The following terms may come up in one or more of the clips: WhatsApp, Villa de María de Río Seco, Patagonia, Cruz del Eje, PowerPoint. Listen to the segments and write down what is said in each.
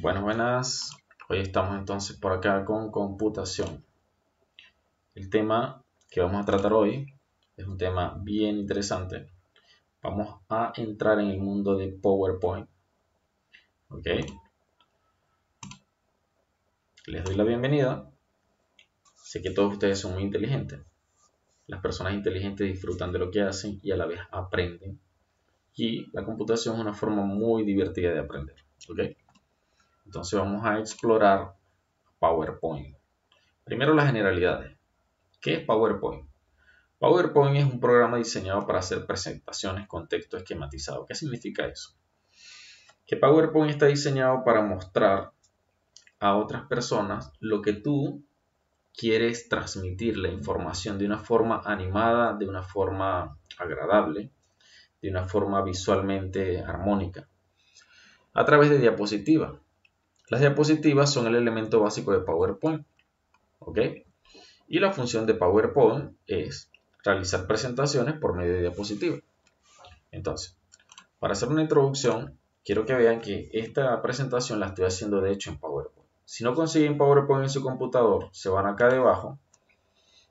Buenas, hoy estamos entonces por acá con computación. El tema que vamos a tratar hoy es un tema bien interesante. Vamos a entrar en el mundo de PowerPoint. Ok. Les doy la bienvenida. Sé que todos ustedes son muy inteligentes. Las personas inteligentes disfrutan de lo que hacen y a la vez aprenden. Y la computación es una forma muy divertida de aprender. ¿Okay? Entonces vamos a explorar PowerPoint. Primero las generalidades. ¿Qué es PowerPoint? PowerPoint es un programa diseñado para hacer presentaciones con texto esquematizado. ¿Qué significa eso? Que PowerPoint está diseñado para mostrar a otras personas lo que tú quieres transmitir, la información de una forma animada, de una forma agradable, de una forma visualmente armónica, a través de diapositivas. Las diapositivas son el elemento básico de PowerPoint, ¿ok? Y la función de PowerPoint es realizar presentaciones por medio de diapositivas. Entonces, para hacer una introducción, quiero que vean que esta presentación la estoy haciendo de hecho en PowerPoint. Si no consiguen PowerPoint en su computador, se van acá debajo,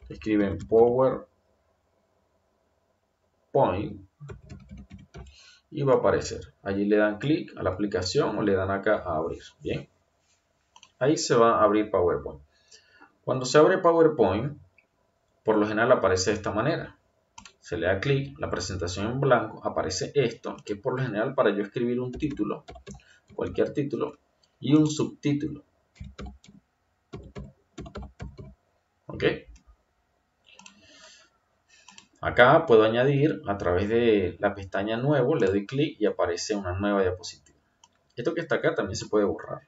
escriben PowerPoint y va a aparecer. Allí le dan clic a la aplicación o le dan acá a abrir. Bien. Ahí se va a abrir PowerPoint. Cuando se abre PowerPoint, por lo general aparece de esta manera. Se le da clic, la presentación en blanco, aparece esto, que por lo general para yo escribir un título, cualquier título, y un subtítulo. ¿Ok? Acá puedo añadir a través de la pestaña nuevo, le doy clic y aparece una nueva diapositiva. Esto que está acá también se puede borrar.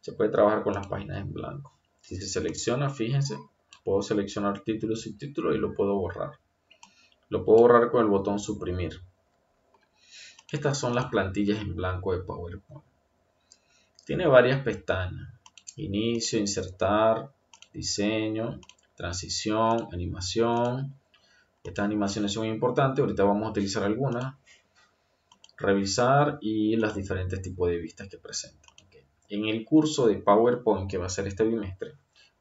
Se puede trabajar con las páginas en blanco. Si se selecciona, fíjense, puedo seleccionar título, subtítulo y lo puedo borrar. Lo puedo borrar con el botón suprimir. Estas son las plantillas en blanco de PowerPoint. Tiene varias pestañas. Inicio, insertar, diseño, transición, animación. Estas animaciones son importantes. Ahorita vamos a utilizar algunas. Revisar y los diferentes tipos de vistas que presentan. ¿Okay? En el curso de PowerPoint que va a ser este bimestre,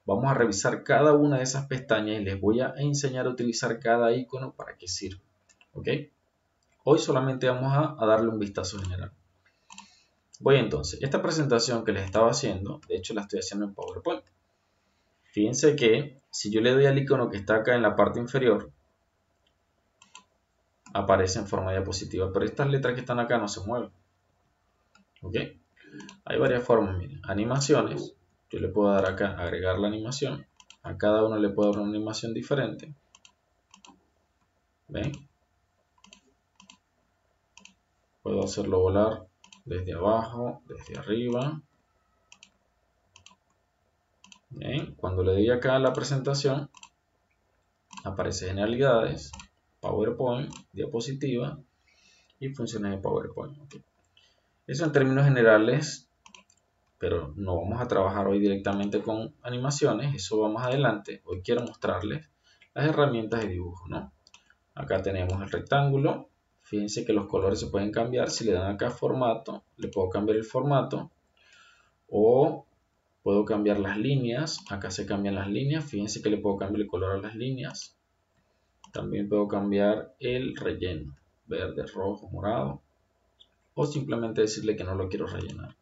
vamos a revisar cada una de esas pestañas y les voy a enseñar a utilizar cada icono para qué sirve. ¿Ok? Hoy solamente vamos a darle un vistazo general. Voy entonces. Esta presentación que les estaba haciendo, de hecho la estoy haciendo en PowerPoint. Fíjense que si yo le doy al icono que está acá en la parte inferior, aparece en forma de diapositiva. Pero estas letras que están acá no se mueven. ¿Ok? Hay varias formas. Miren. Animaciones. Yo le puedo dar acá, agregar la animación. A cada uno le puedo dar una animación diferente. ¿Ven? Puedo hacerlo volar desde abajo, desde arriba. ¿Ven? Cuando le doy acá a la presentación, aparece generalidades, PowerPoint, diapositiva y funciones de PowerPoint. ¿Okay? Eso en términos generales. Pero no vamos a trabajar hoy directamente con animaciones, eso va más adelante. Hoy quiero mostrarles las herramientas de dibujo, ¿no? Acá tenemos el rectángulo. Fíjense que los colores se pueden cambiar. Si le dan acá formato, le puedo cambiar el formato. O puedo cambiar las líneas. Acá se cambian las líneas. Fíjense que le puedo cambiar el color a las líneas. También puedo cambiar el relleno. Verde, rojo, morado. O simplemente decirle que no lo quiero rellenar.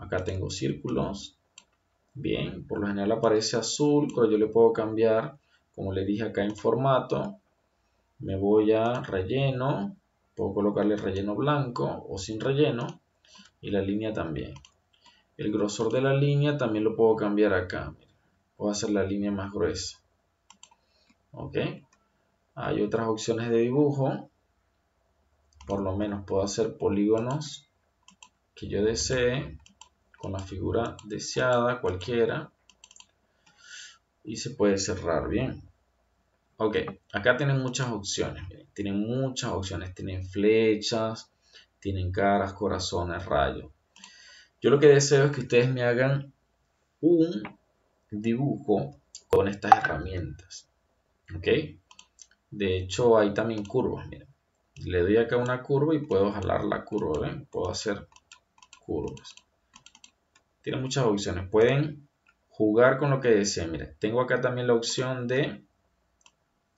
Acá tengo círculos. Bien, por lo general aparece azul, pero yo le puedo cambiar, como le dije acá en formato. Me voy a relleno. Puedo colocarle relleno blanco o sin relleno. Y la línea también. El grosor de la línea también lo puedo cambiar acá. Puedo hacer la línea más gruesa. Ok. Hay otras opciones de dibujo. Por lo menos puedo hacer polígonos que yo desee, con la figura deseada, cualquiera, y se puede cerrar bien. Ok, acá tienen muchas opciones, miren. Tienen muchas opciones, tienen flechas, tienen caras, corazones, rayos. Yo lo que deseo es que ustedes me hagan un dibujo con estas herramientas. Ok, de hecho hay también curvas, miren. Le doy acá una curva y puedo jalar la curva, ¿ven? Puedo hacer curvas. Tiene muchas opciones. Pueden jugar con lo que deseen. Mira, tengo acá también la opción de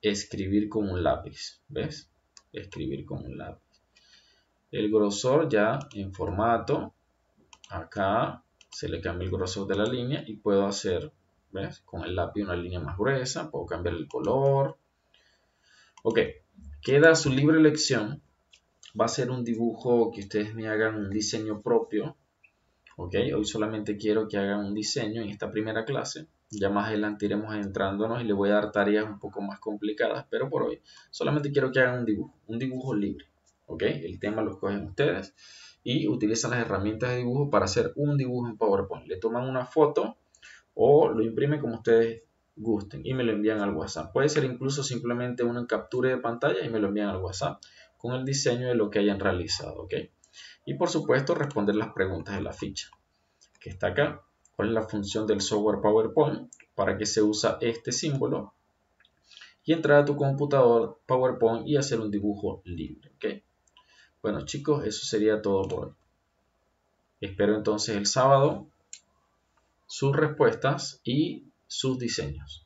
escribir con un lápiz. ¿Ves? Escribir con un lápiz. El grosor ya en formato. Acá se le cambia el grosor de la línea y puedo hacer, ¿ves? Con el lápiz una línea más gruesa. Puedo cambiar el color. Ok. Queda a su libre elección. Va a ser un dibujo que ustedes me hagan un diseño propio. Ok, hoy solamente quiero que hagan un diseño en esta primera clase. Ya más adelante iremos adentrándonos y le voy a dar tareas un poco más complicadas. Pero por hoy solamente quiero que hagan un dibujo libre. Ok, el tema lo escogen ustedes y utilizan las herramientas de dibujo para hacer un dibujo en PowerPoint. Le toman una foto o lo imprimen como ustedes gusten y me lo envían al WhatsApp. Puede ser incluso simplemente una captura de pantalla y me lo envían al WhatsApp con el diseño de lo que hayan realizado, ¿ok? Y por supuesto responder las preguntas de la ficha que está acá. ¿Cuál es la función del software PowerPoint? ¿Para qué se usa este símbolo? Y entrar a tu computador PowerPoint y hacer un dibujo libre, ¿ok? Bueno chicos, eso sería todo por hoy. Espero entonces el sábado sus respuestas y sus diseños.